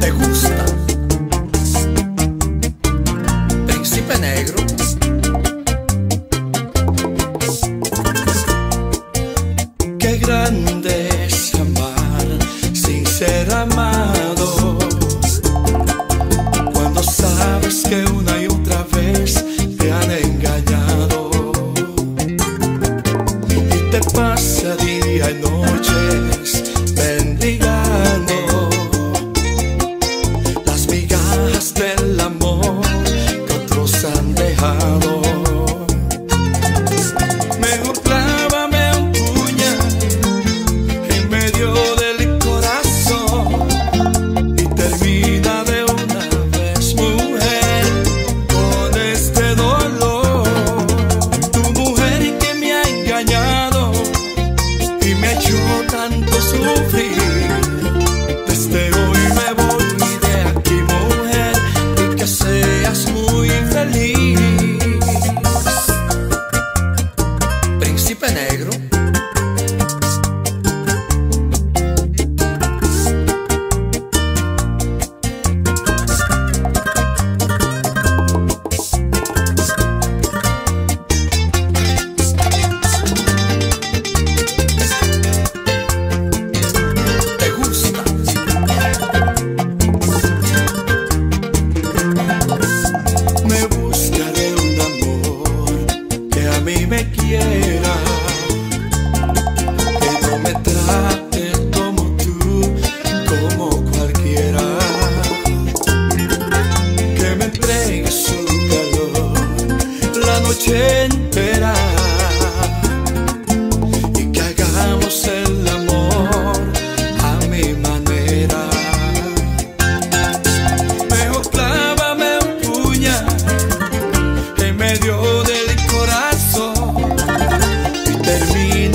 ¿Te gusta? Príncipe Negro. Qué grande es amar sin ser amado, cuando sabes que una y otra vez te han engañado y te pasa día y noches mendigando las migajas del amor que otros han dejado. Mejor clávame un puñal en medio del corazón y termina de una vez, mujer, con este dolor. Tu mujer que me ha engañado y me ha hecho tanto sufrir, desde hoy me voy de aquí, mujer, y que seas muy feliz. Príncipe Negro. Me quiera, que no me trate como tú, como cualquiera, que me entregue su calor la noche entera y que hagamos el amor a mi manera. Mejor clávame un puñal en medio del corazón. Termina.